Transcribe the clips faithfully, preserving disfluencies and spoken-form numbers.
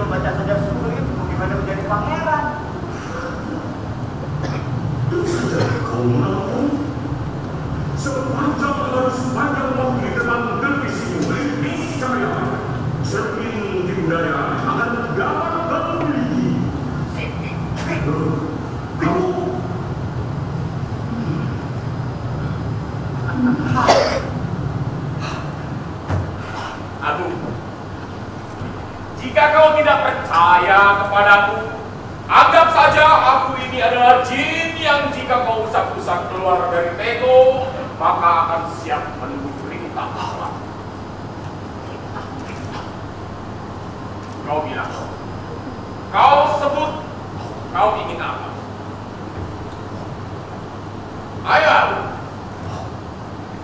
membaca saja sulit, bagaimana menjadi pangeran? Sepanjang harus panjang waktu di depan televisi niscaya cermin di budaya akan dapat terliki. Aduh, jika kau tidak percaya kepadaku, anggap saja aku ini adalah jin yang jika kau usap-usap keluar dari teko, maka akan siap menunggu perintah Allah. Kau bilang, kau sebut, kau ingin apa? Ayo,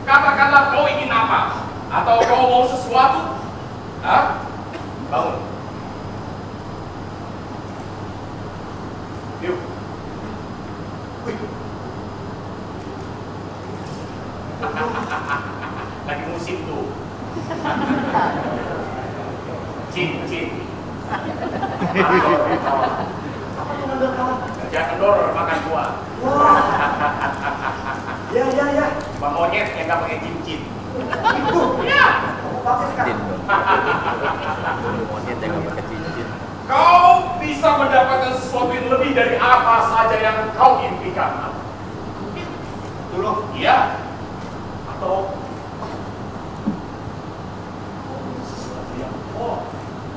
katakanlah kau ingin apa? Atau kau mau sesuatu? Hah? Bangun. Yuk. Lagi musim tuh. Cin, cin. Apa yang anda kalah? Jangan kendor, makan buah. Wah. Ya, ya, ya. Bang monyet yang gak pakai cincin. Itu. Ya. Kamu pakai sekarang. Monyet yang gak pakai cincin. Kau bisa mendapatkan sesuatu yang lebih dari apa saja yang kau impikan. Dulu. Iya. Atau sesuatu yang oh,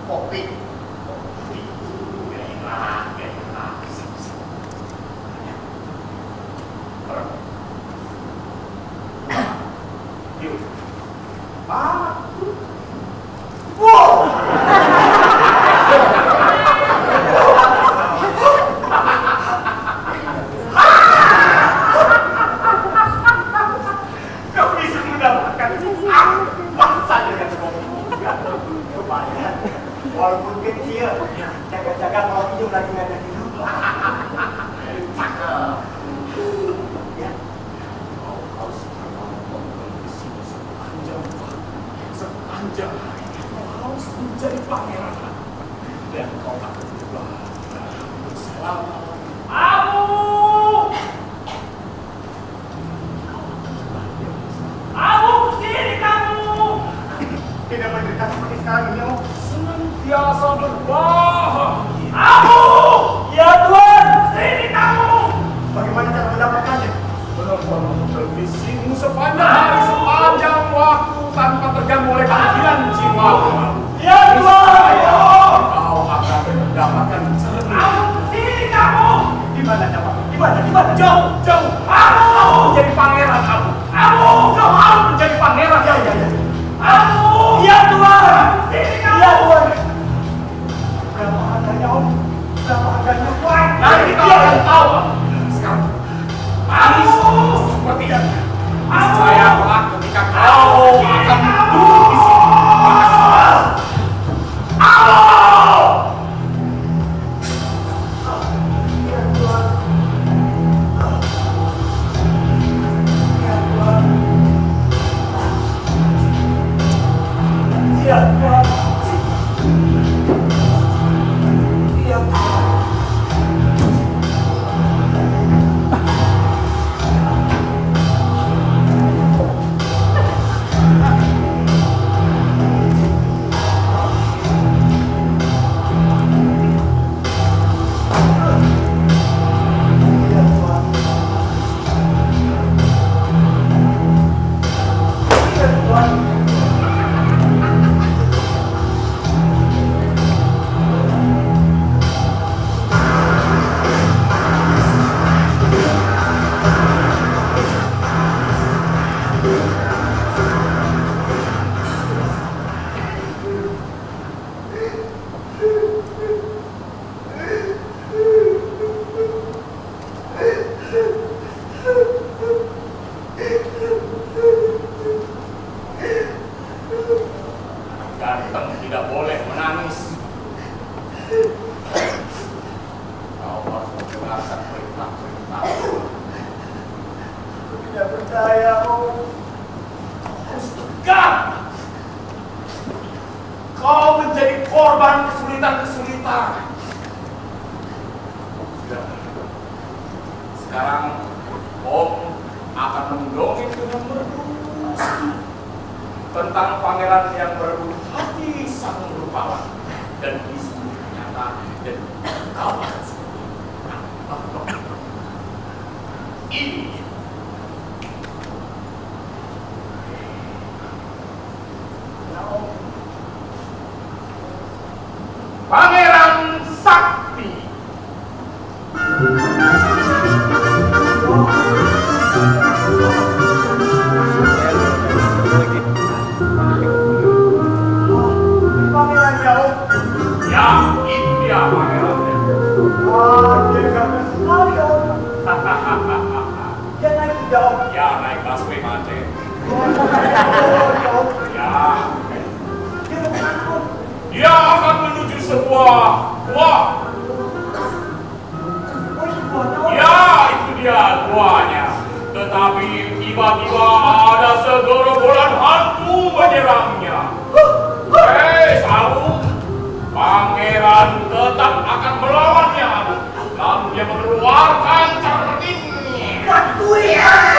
kopi. Kopi itu gak enak, gak enak. Yuk. Pak. Wow. Walaupun kecil, jaga-jaga kalau hijau lagi nggak ada hidup. Cakep. Ya, kau harus melakukan kondisi sepanjang sepanjang hari. Kau harus menjadi pangeran dan kau akan berbahagia bersama aku. Tidak menderita seperti sekarang ini, om. Senantiasa berbahagia. Aku! Ya Tuhan! Sini kamu! Bagaimana cara mendapatkannya? Menonton televisimu sepanjang hari, sepanjang waktu, tanpa terganggu oleh kehadiran jiwamu. Ya Tuhan! Kau akan mendapatkan cerita. Sini kamu! Di mana dapat? Di mana? Di mana? Jauh! Jauh! Aku! Jadi pangeran kamu! Aku! Kau harus menjadi pangeran! Ya, ya, ya! Aku! Ya Tuhan, ya Tuhan. Berapa harganya, om? Berapa harganya? Nanti kau akan tahu. Sekarang, aku seperti yang saya telah ketika kau akan duduk di sini. Thank you. Utara. Sekarang Om akan mendongeng dengan merdu tentang pangeran yang merdu hati sang rupawan dan isi nyata dan kawan ini. Nah, Om. Pangeran Sakti. Wah, wah. Ya, itu dia tuanya. Tetapi tiba-tiba ada segerombolan hantu menyerangnya. Hei, Saung, pangeran tetap akan melawannya. Dan dia mengeluarkan cara ini. Bantuin.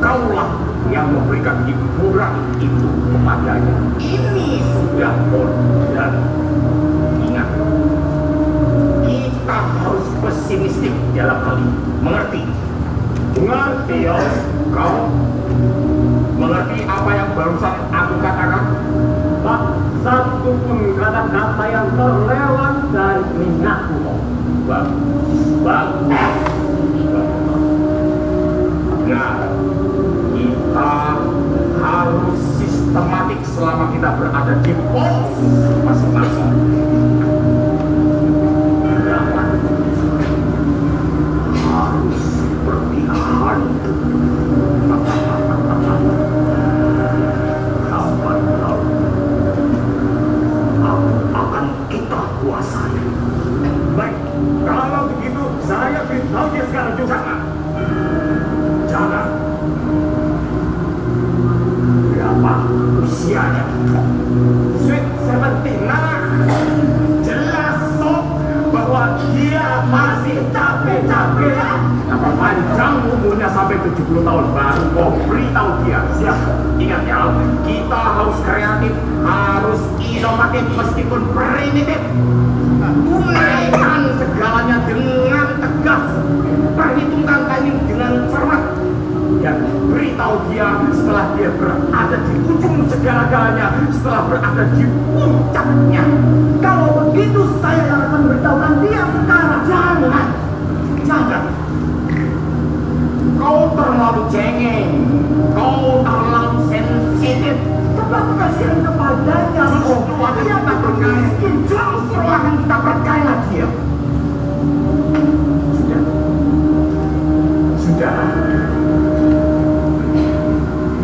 Kaulah yang memberikan hiburan itu kepadanya. Ini sudah orderan. Ingat, kita harus pesimistik dalam hal ini. Mengerti? Mengerti ya? Kau mengerti apa yang barusan aku katakan? Pak, satu penggatan kata yang terlewat dari minatku. Bang, bang, bang. Nah, kita harus sistematik selama kita berada di pos masing-masing. Harus berpihak. Lautnya sekarang juga jangan. Jangan. Berapa usianya? Sweet seventeen. Nah, jelas sok bahwa dia masih capek-capek. Apa panjang umurnya sampai tujuh puluh tahun baru kau beritahu dia. Siap. Ingat ya, kita harus kreatif, harus inovatif meskipun primitif. Uraikan segalanya dengan tegas, perhitungkan timing dengan cermat, dan beritahu dia setelah dia berada di ujung segala-galanya, setelah berada di puncaknya. Kalau begitu saya akan beritahukan dia sekarang. Jangan, jangan. Kau terlalu cengeng, kau terlalu sensitif. Aku kasihan kepadanya. Justru akan kita berkaya. Justru akan kita berkaya lagi ya. Sudah. Sudah.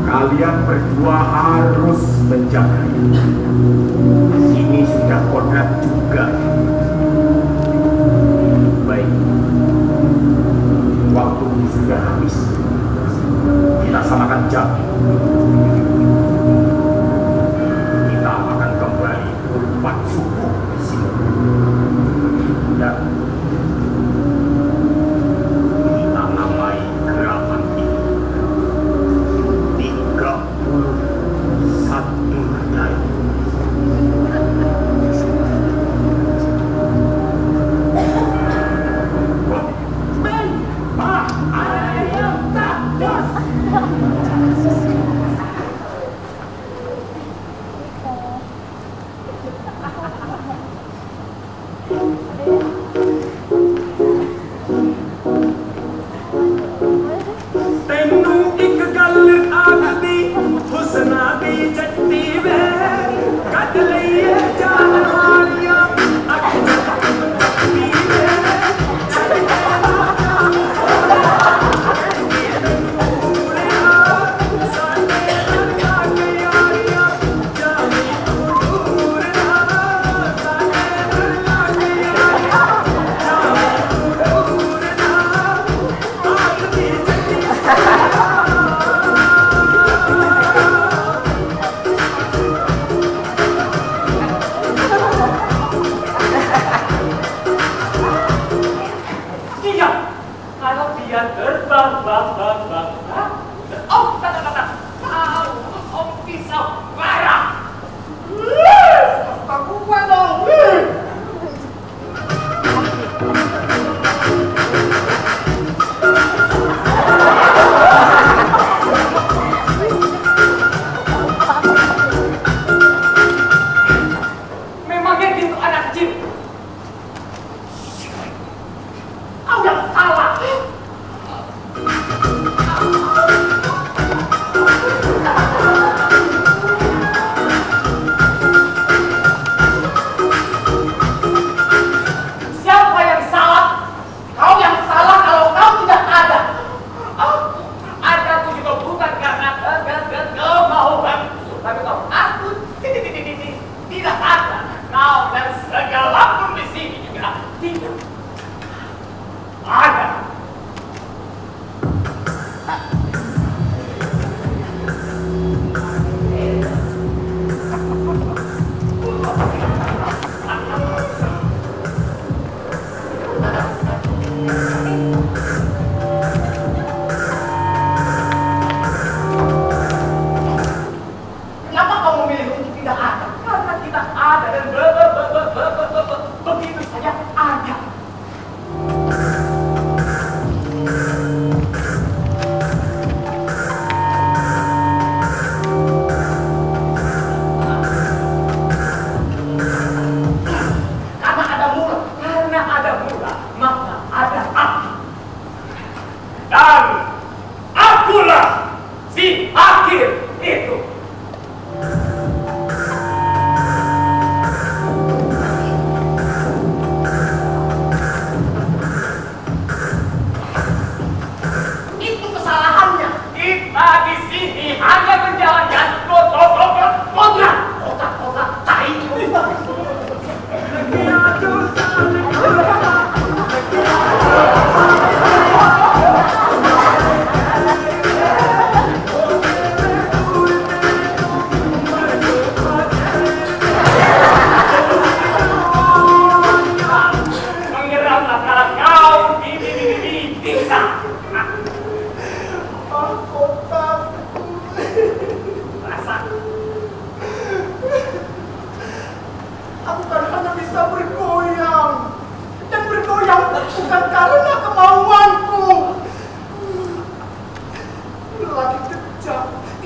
Kalian berdua harus menjaga. Ini sudah kodrat juga. Baik. Waktu sudah habis. Kita samakan jam. Yes.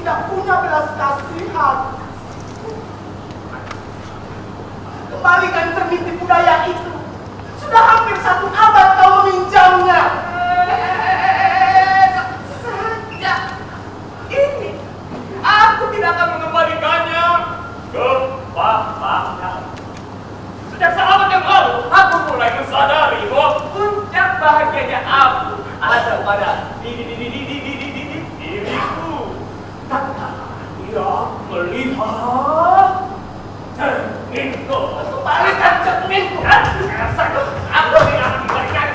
tidak punya belas kasihan. Kembalikan cermin di budaya itu. Sudah hampir satu abad kau meminjamnya. Saja ini, aku tidak akan mengembalikannya ke bapaknya. Sejak saat yang lalu, aku mulai menyadari bahwa puncak bahagianya aku ada pada diri diriku. Tanpa dia melihat cerminku, kembalikan cerminku. Aku tidak diberikan.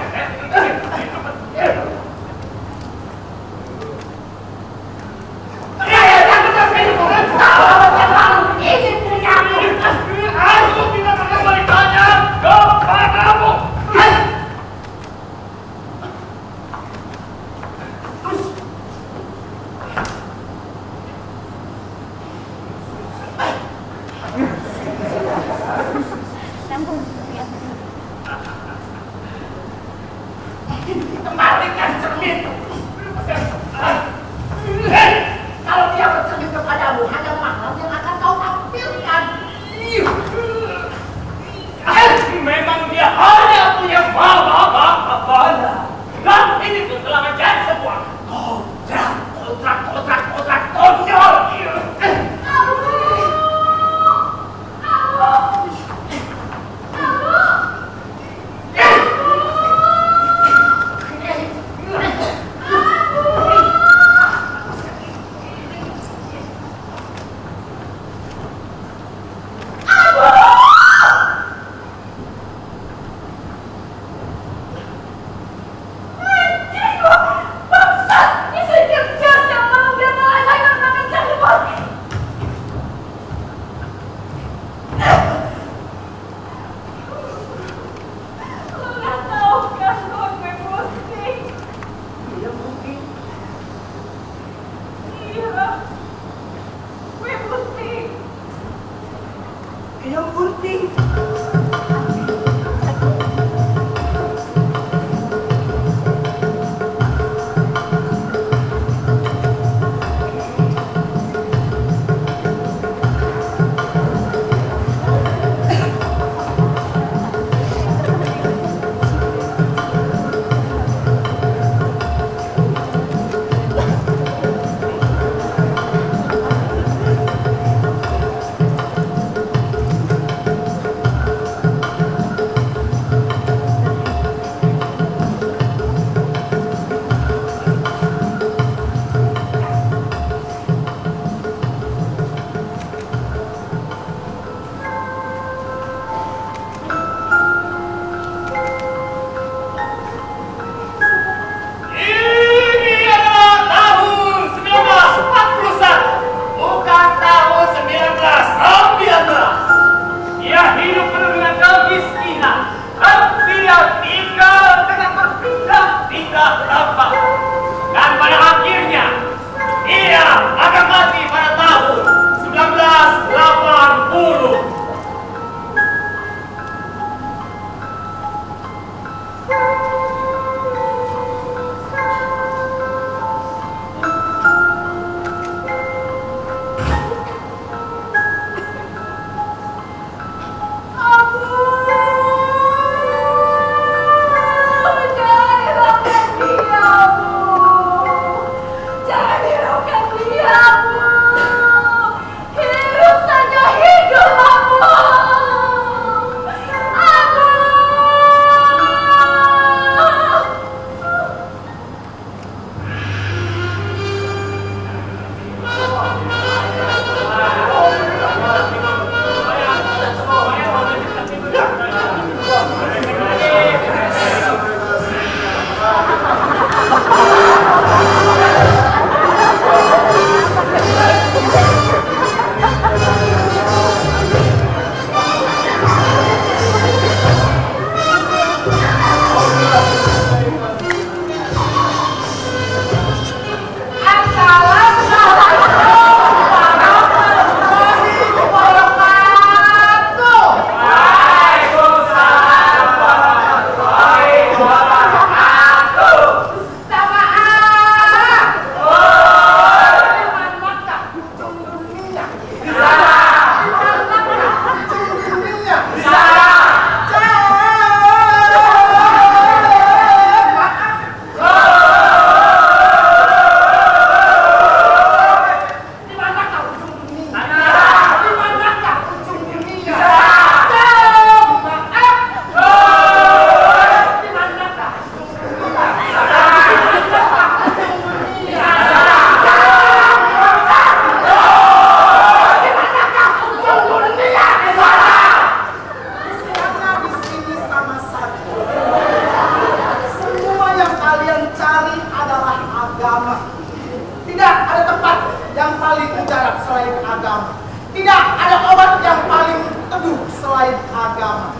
di penjara selain agama. Tidak ada obat yang paling teduh selain agama.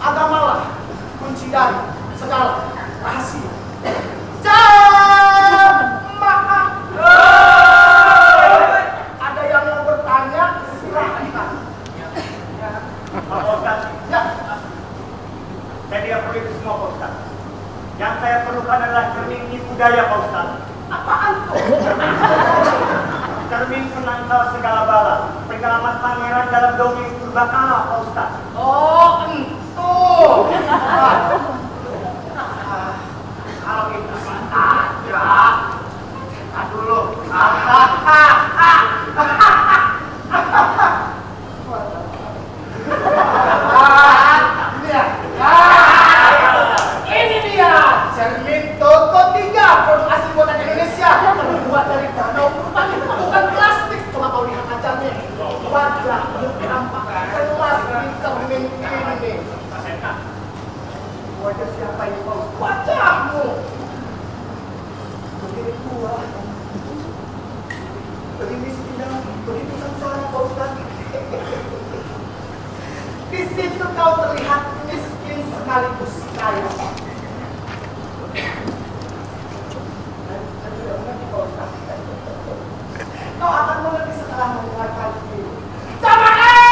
Agamalah kunci dari segala rahasia. Jamaah. Ada yang mau bertanya? Silahkan. Pak Ustaz, ya. Jadi apa itu semua Pak Ustaz? Yang saya perlukan adalah cermin di budaya Pak Ustaz. Apaan tuh? Cermin penangkal segala bala, penyelamat pangeran dalam dongeng purbakala Pak Ustaz. Oh, entu. Kalau kita saja, kita dulu. Ini dia cermin Toto tiga produksi buatan Indonesia yang terbuat dari danau purba, bukan plastik. Coba kau lihat acarnya, wajah tampak keluar di cermin ini. Wajah siapa ini kau? Wajahmu. Begini tua, begini sedang, begini sengsara kau tadi. Di situ kau terlihat miskin sekaligus kaya. Kau akan mengerti setelah mendengarkan ini. Berapa harganya?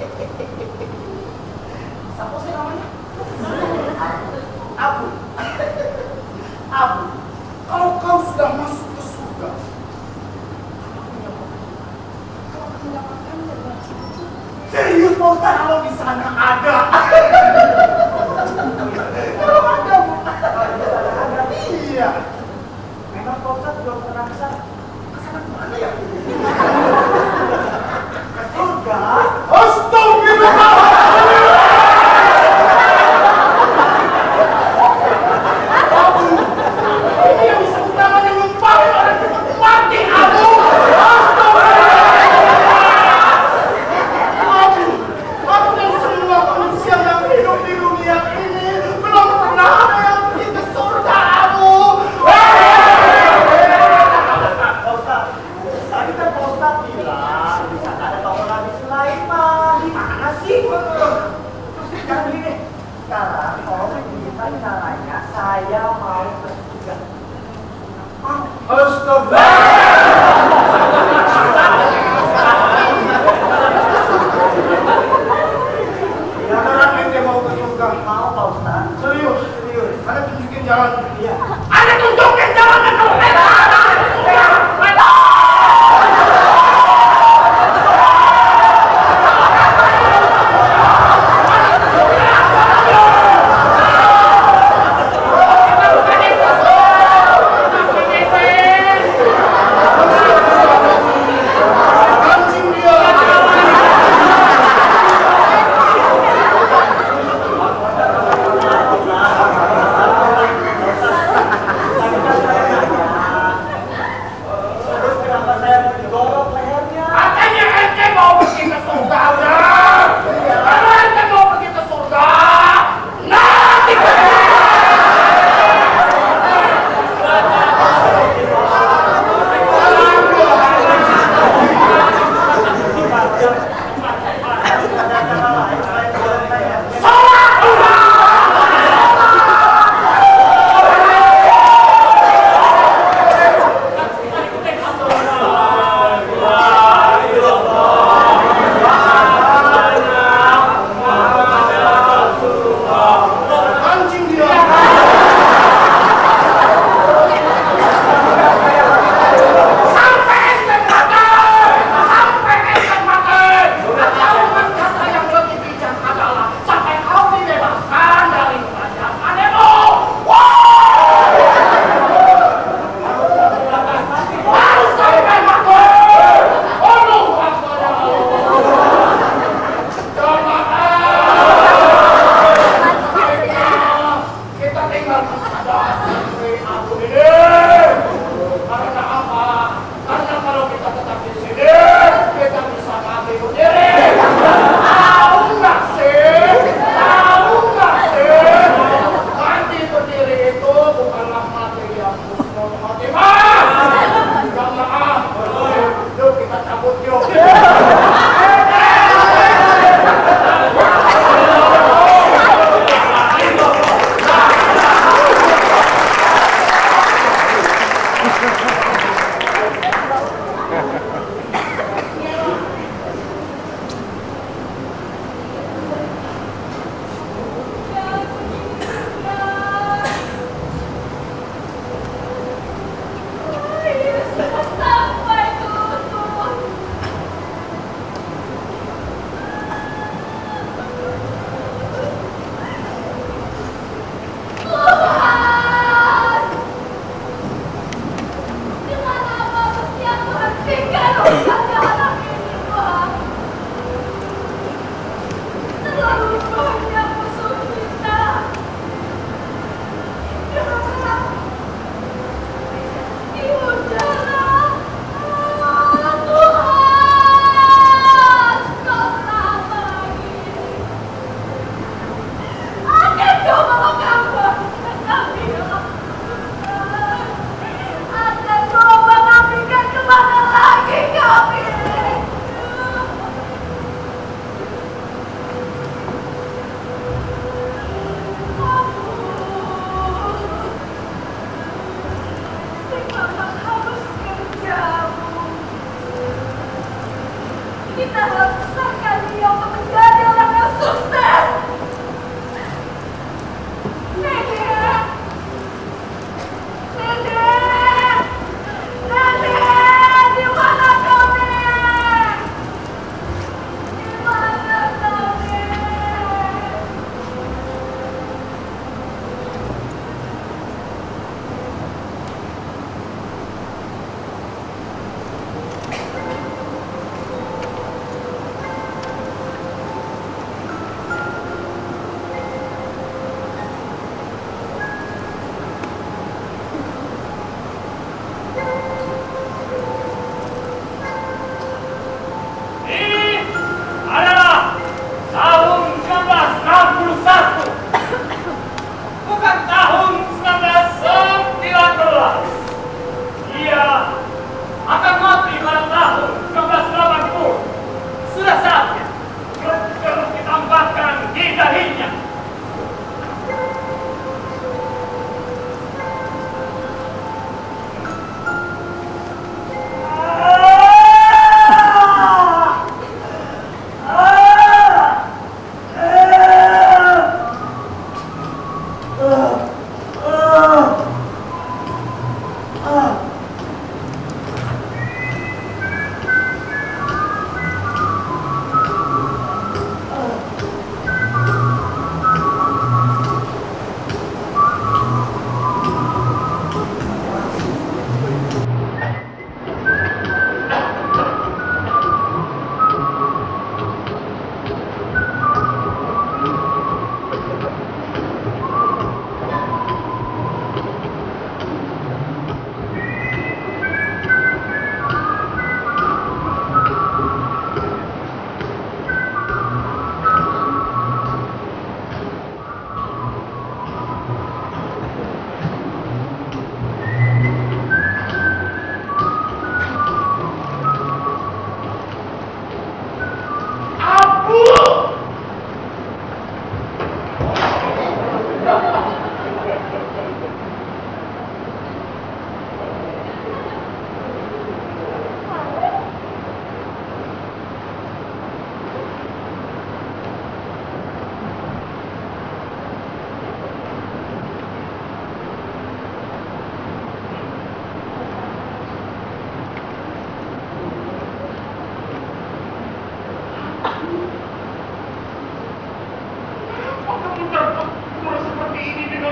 Siapa sih namanya? Abu. Abu, kalau kau sudah masuk ke surga, kau akan mendapatkan berbagai macam. Serius mau kalau di sana ada? Kalau ada, ada iya. Memang kau tak belum pernah kesana. Kesana kemana ya? Ke surga? Astagfirullah.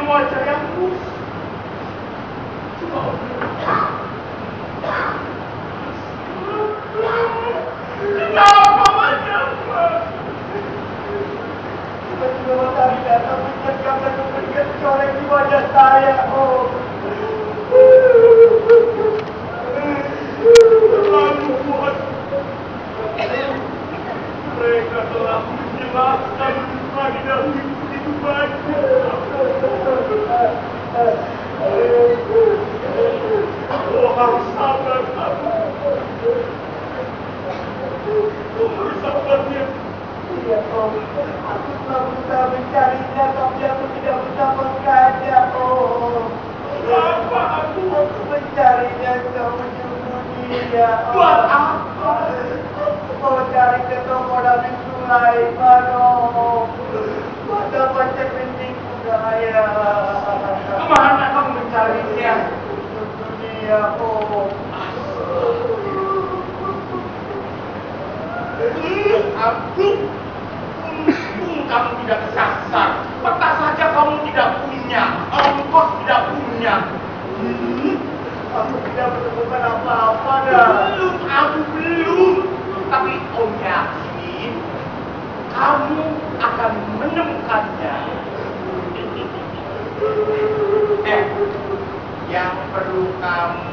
wajah yang kurus. Coba kenapa wajah kurus? Tiba-tiba matahari datang memberikan coreng di wajah saya. Oh, terlalu kuat. Mereka telah menjelaskan lagi dalam itu banyak. Oh, harus sabar kamu. Oh, harus sabarnya. Iya, Om. Aku telah berusaha mencarinya, tapi aku tidak mendapatkannya, Om. Kenapa aku harus mencarinya? Kamu menyembunyinya, Om. Buat apa? Aku mau mencari ketua modal di Sulaiman, Om. Mata pacar pentingku, Daya. Kemana kamu mencarinya? Untuk dunia, Om. Ih, aku. Kamu tidak kesasar, peta saja kamu tidak punya, ongkos tidak punya. Hmm, aku tidak menemukan apa-apa dah. Belum, aku belum. Tapi Om yakin kamu akan menemukannya. Eh, yang perlu kamu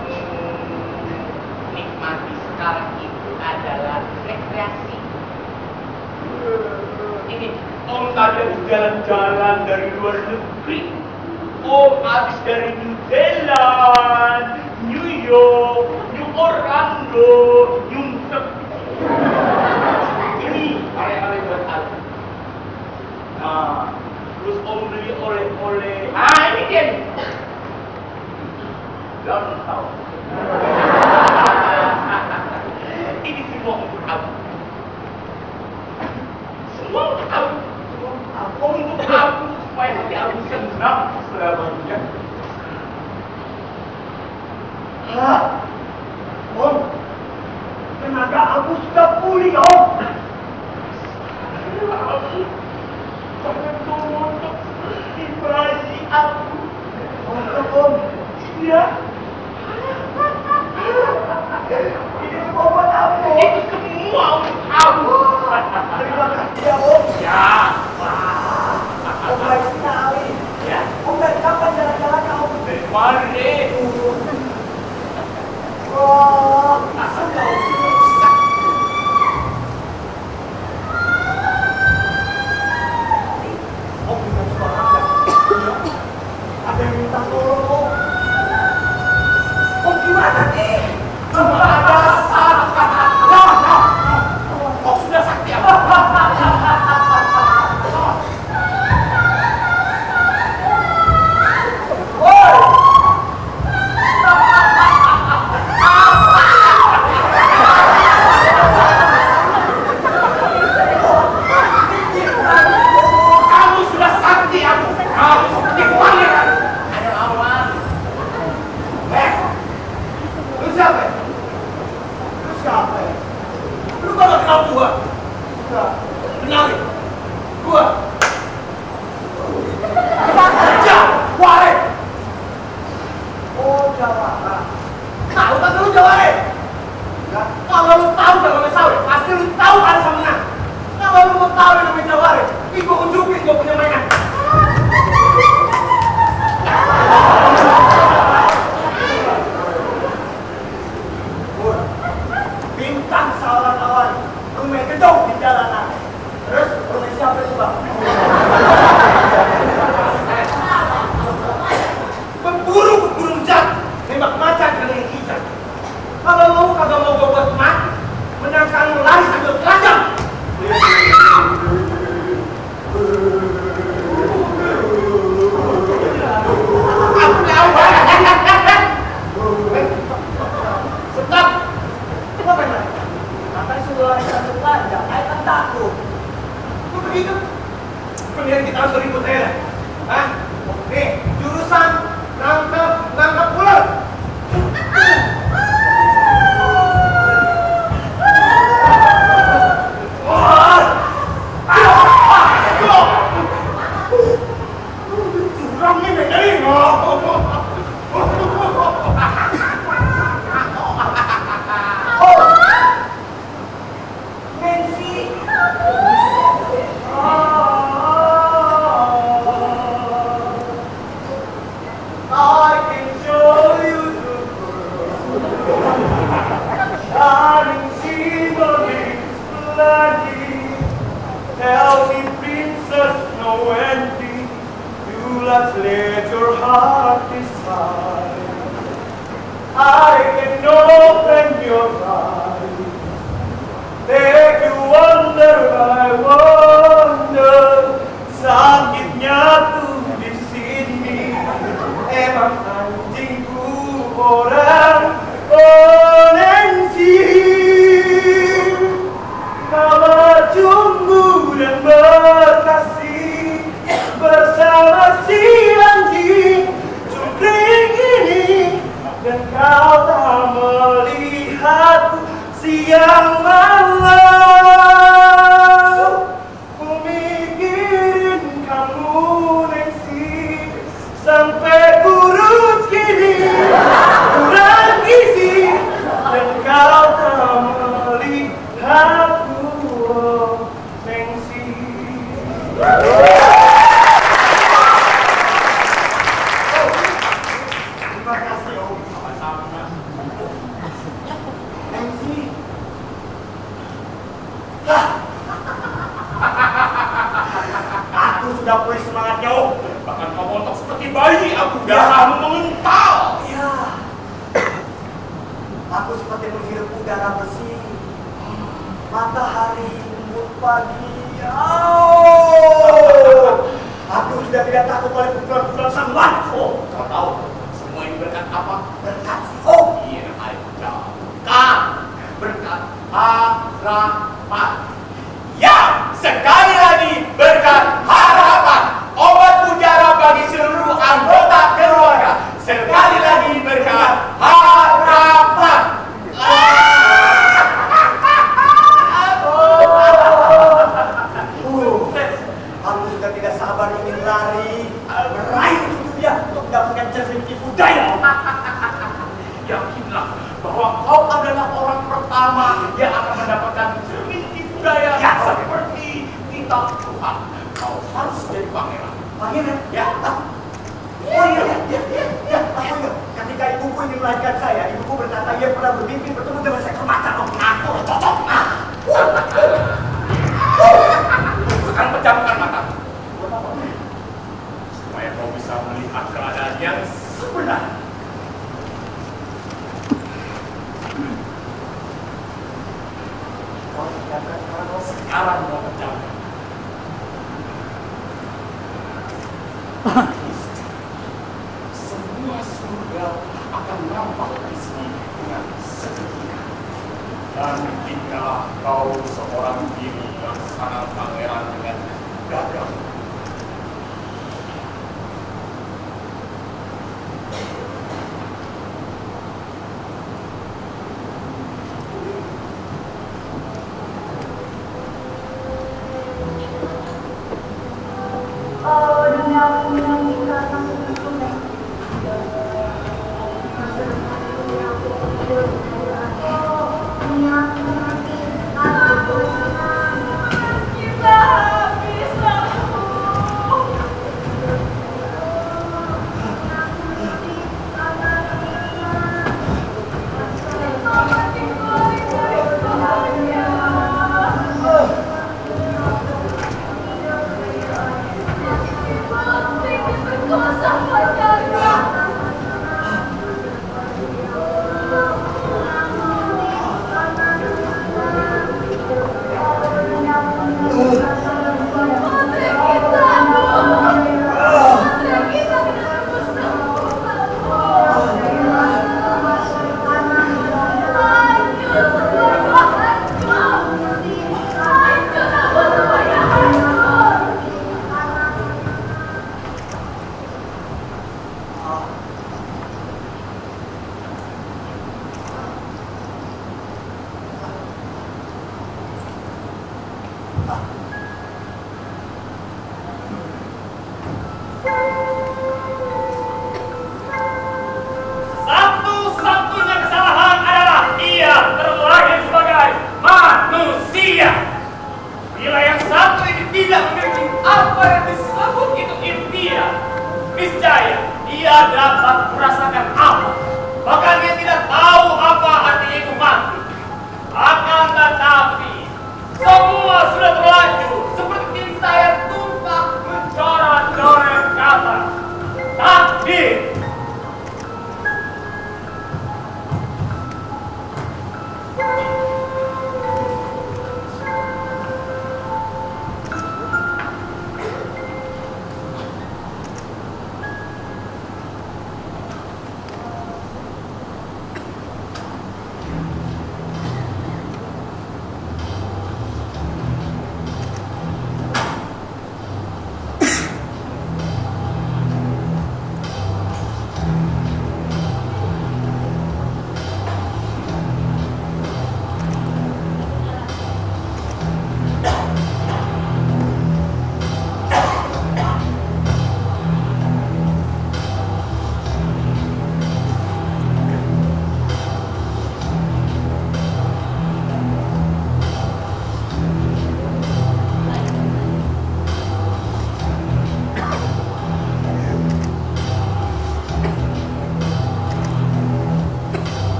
nikmati sekarang itu adalah rekreasi. Ini. Om tadi habis jalan-jalan dari luar negeri. Om habis dari New Zealand, New York, New Orlando, New York. Ini oleh-oleh buat aku. Nah, terus Om beli oleh-oleh. Ah, ini dia nih. Belum tahu. Ini semua untuk aku. Semua untuk aku. Untuk aku, supaya hati aku senang selamanya. Ah, Om, tenaga aku sudah pulih, Om. Aku sangat teruntuk vibrasi aku. Untuk Om, iya. Ini semua buat aku. Itu semua untuk aku. Terima kasih ya, Om. Ya. Om baik sekali. Ya. Om dari kapan jalan-jalan kamu? Dari mari. Wah, asal kau sini. Om bukan suara ada. Ada yang minta tolong, Om. Om gimana nih? Coba ada. Om sudah sakti apa? Come here. let your heart decide. I can open your eyes, take you wonder by wonder. Sakitnya tuh di sini, emang anjingku orang Olensi. Nama jumbu dan berkasih bersama si anjing cungkring ini, dan kau tak melihat siang malam. Ku mikirin kamu Nancy sampai kurus gini, kurang gizi, dan kau tak melihatku Nancy. Aku sudah pulih semangatnya, Om. Bahkan memontok seperti bayi, aku darah mengental. Ya, aku seperti menghirup udara bersih. Matahari lembut pagi. Oh, aku sudah tidak takut oleh pukulan-pukulan sangwan. Oh, kau tahu semua ini berkat apa? Berkat si Om. Iya, aku tahu. Kak, berkat harapan. Ya, sekali lagi berkat harapan. Obat mujarab bagi seluruh anggota keluarga. Sekali lagi berkat harapan. Aku sudah tidak sabar ingin lari meraih dunia untuk mendapatkan cermin ibu daya. Yakinlah bahwa kau adalah orang pertama yang akan mendapatkan cermin ibu daya seperti kitab Tuhan. Kau harus jadi pangeran. Pangeran? Ya. Oh iya, iya, iya. Ketika ibuku ingin melahirkan saya, ibuku berkata ia pernah bermimpi bertemu dengan saya kemacan. Aku cocok. Sekarang pejamkan mata. Supaya kau bisa melihat keadaan yang sebenarnya. Kau pejamkan sekarang, kau sekarang kau pejamkan. Semua surga akan nampak di sini dengan seketika. Dan ketika kau seorang diri yang sangat pangeran dengan gagah,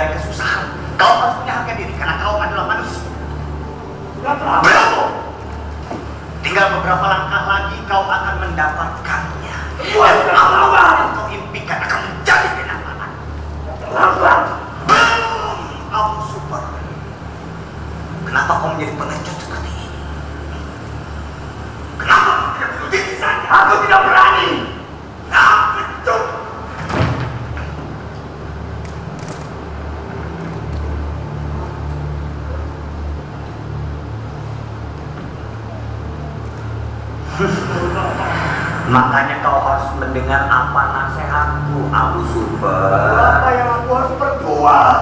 dari kesusahan. Kau harus punya harga diri karena kau adalah manusia. Bravo. Tinggal beberapa langkah lagi kau akan mendapatkannya. Dan apa yang kau impikan akan menjadi kenyataan. Boom! Aku super. Kenapa kau menjadi pengecut seperti ini? Kenapa kau tidak berhenti di sana? Aku tidak berani. Nah, betul. Makanya kau harus mendengar apa nasihatku, Abu Super. Apa yang aku harus berbuat?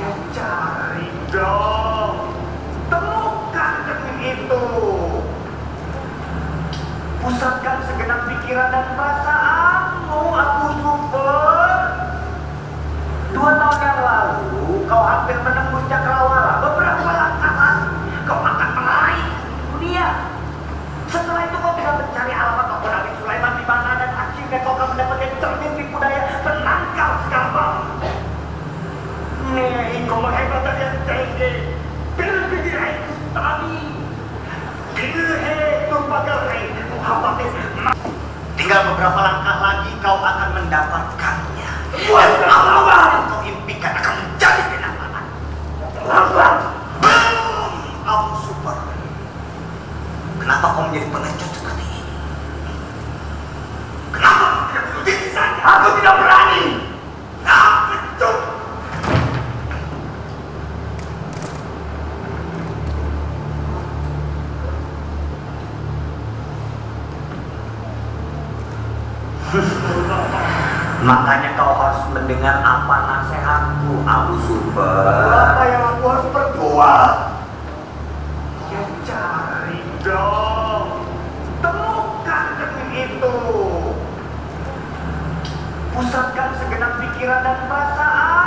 Ya cari dong, temukan cermin itu, pusatkan segenap pikiran dan perasaanmu, Abu Super. Dua tahun yang lalu kau hampir menembus cakrawala. Beberapa langkah lagi kau akan meraih dunia. Setelah itu kau tinggal mencari alamat Abu Nabi Sulaiman di mana, dan akhirnya kau akan mendapatkan cermin tipu daya penangkal sekarang. Nih, kehebatan yang tinggi, berpikirlah itu tadi. Dirhe turbagerai, muhabbatis. Tinggal beberapa langkah lagi kau akan mendapatkannya. Buat apa yang kau impikan akan menjadi kenyataan. Boom! Aku super. Kenapa kau menjadi pengecut seperti ini? Kenapa kau tidak berhenti di sana? Aku tidak berani! Nah, betul! Makanya kau harus mendengar apa nasihatku, Abu Super. Apa yang aku harus berbuat? Ya, cari dong, temukan cermin itu, pusatkan segenap pikiran dan perasaanmu, Abu Super. Dua tahun yang lalu kau hampir menembus cakrawala. Beberapa langkah lagi kau akan meraih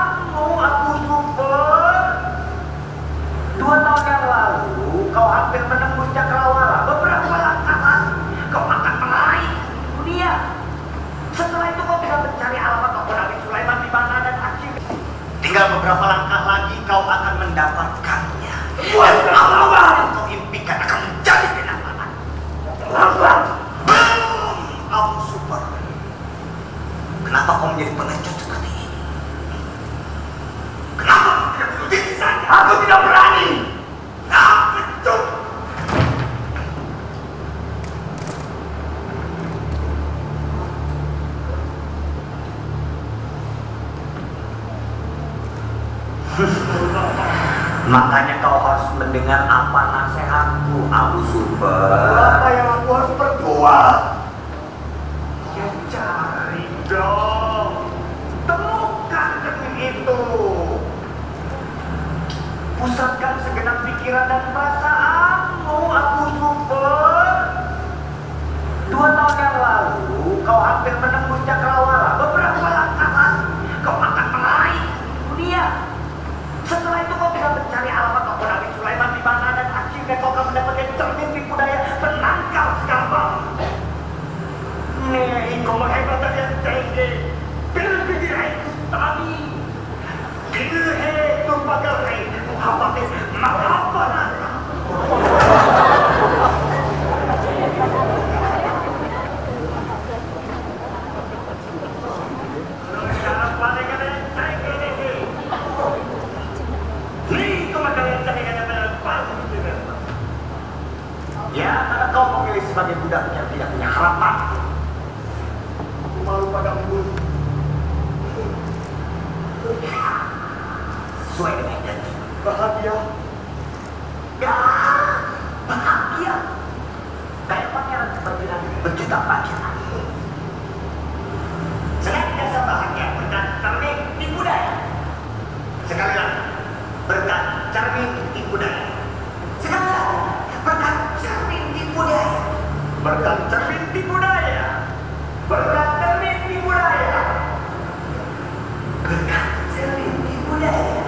dunia. Setelah itu kau tinggal mencari alamat Abu Nabi Sulaiman di mana, dan akhirnya tinggal beberapa langkah lagi kau akan mendapatkannya. Buat apa yang kau impikan akan menjadi kenyataan. Boom! Aku super. Kenapa kau menjadi pengecut seperti ini? Kenapa kau tidak berhenti di sana? Aku tidak berani. Nah, betul. Makanya kau harus mendengar apa nasihatku, Abu Super. Apa yang aku harus berbuat? Ya cari dong, temukan cermin itu, pusatkan segenap pikiran dan perasaanmu, Abu Super. Dua tahun yang lalu kau hampir menembus cakrawala. Beberapa langkah lagi kau akan meraih dunia. Setelah itu kau tinggal mencari alamat Abu Nabi Sulaiman di mana, dan akhirnya kau akan mendapatkan cermin tipu daya penangkal sekarang. Nih, kehebatan yang tinggi, berpikirlah itu tadi. Dirhe turbagerai, muhabbatis. Marhaban. Ya, karena kau memilih sebagai budak yang tidak punya harapan. Aku malu padamu. Sesuai dengan janji. Bahagia. Ya, bahagia. Kayak pangeran berbilang berjuta pangeran. Senantiasa bahagia berkat cermin tipu daya. Sekali lagi, berkat cermin tipu daya. Sekali lagi, berkat cermin tipu daya. Berkat cermin tipu daya. Berkat cermin tipu daya. Berkat cermin tipu daya.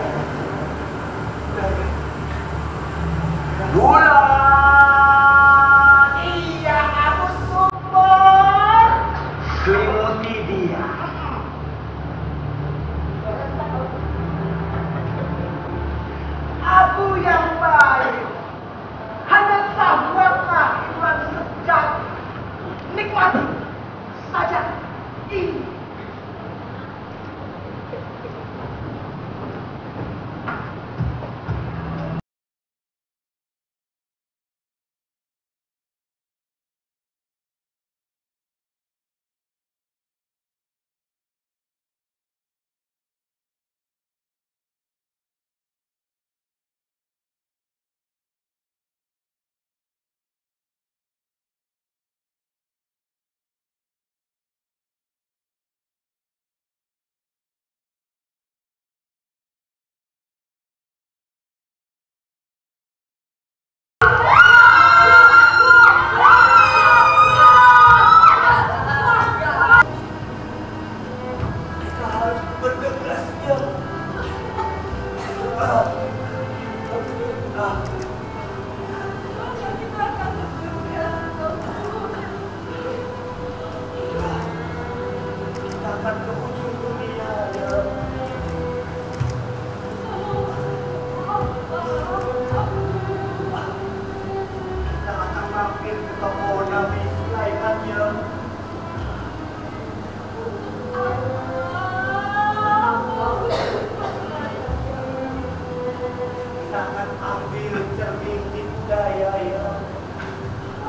Ambil cermin daya ya.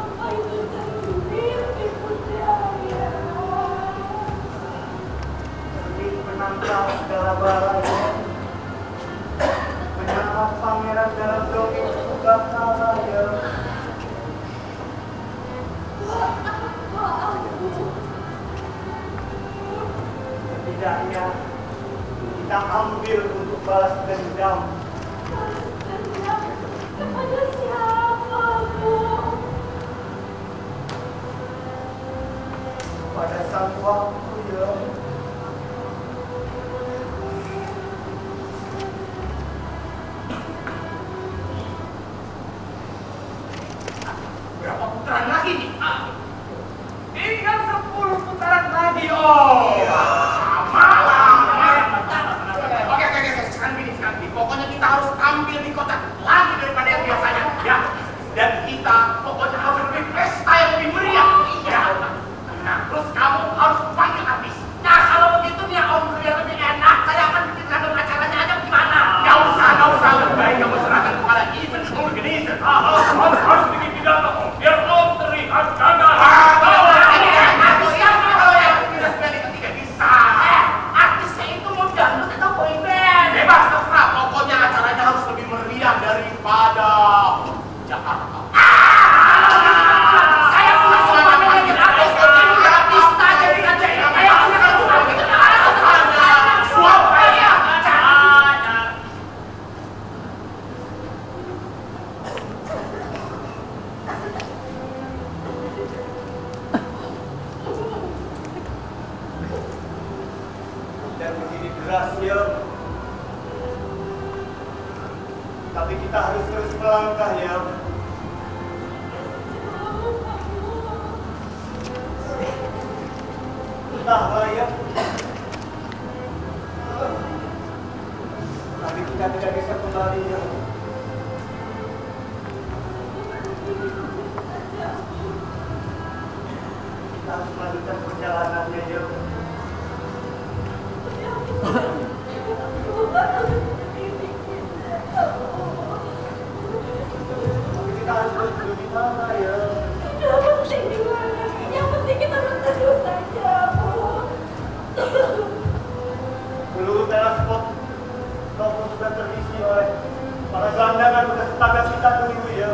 Apa itu cermin daya? Cermin menangkal segala baraya, menyangkal pangeran dalam dongeng juga kalaya. Setidaknya kita ambil untuk balas dendam. Kepada siapa, Bu? Pada sang waktu, ya. Berapa putaran lagi nih? Ah. Tinggal sepuluh putaran lagi, oh. Iya. Malam. Oke, oke, oke. Sekarang gini, sekarang gini. Pokoknya kita harus ambil di kotak lagi daripada yang biasanya, ya. Dan kita pokoknya harus lebih pesta yang lebih meriah, iya. Nah, terus kamu harus panggil habis. Nah, kalau begitu ya Om Surya lebih enak. Saya akan bikinkan acaranya aja gimana? Gak usah, gak usah. Lebih baik kamu serahkan kepada event organizer. Ah, harus harus bikin pidato biar Om terlihat gagah. Daripada Jakarta. Saya punya semangat lagi. Aku sekarang udah pista jadi aja. Saya punya semangat lagi. Aku semangat. Suap saya. Dan begini berhasil. Tapi kita harus terus melangkah, ya. Entahlah, ya. Tapi kita tidak bisa kembali, ya. Kita harus melanjutkan perjalanannya, ya. Kita harus duduk di mana, ya? Tidak penting di mana. Yang penting kita harus terus saja, Bu. Peluru teleskop toko sudah terisi oleh para gelandangan bekas tetangga kita dulu, ya.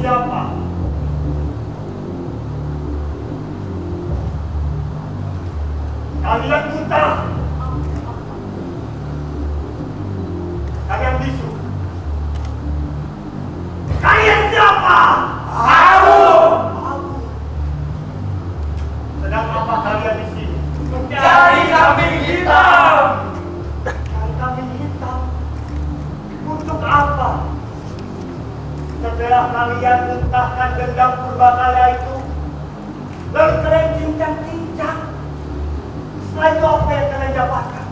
siapa? Kalian buta, kalian bisu, kalian siapa? Aku. Sedang apa kalian di sini? Mencari kambing hitam. Cari kambing hitam untuk apa? Setelah kalian muntahkan dendam purbakala itu, lalu kalian cincang-cincang. Setelah itu apa yang kalian dapatkan?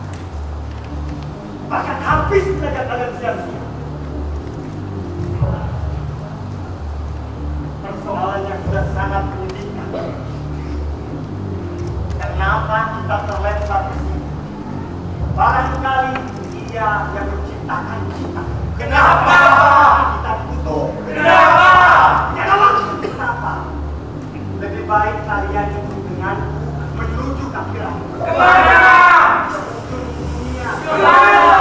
Bahkan habis tenaga kalian sia-sia. Persoalannya sudah sangat menyedihkan. Kenapa kita terlempar ke sini? Barangkali Dia yang menciptakan kita. Kenapa kita butuh? Kenapa? Kenapa? Kenapa? Lebih baik kalian ikut denganku menuju akhirat. Kemana? Menuju dunia. Kemana?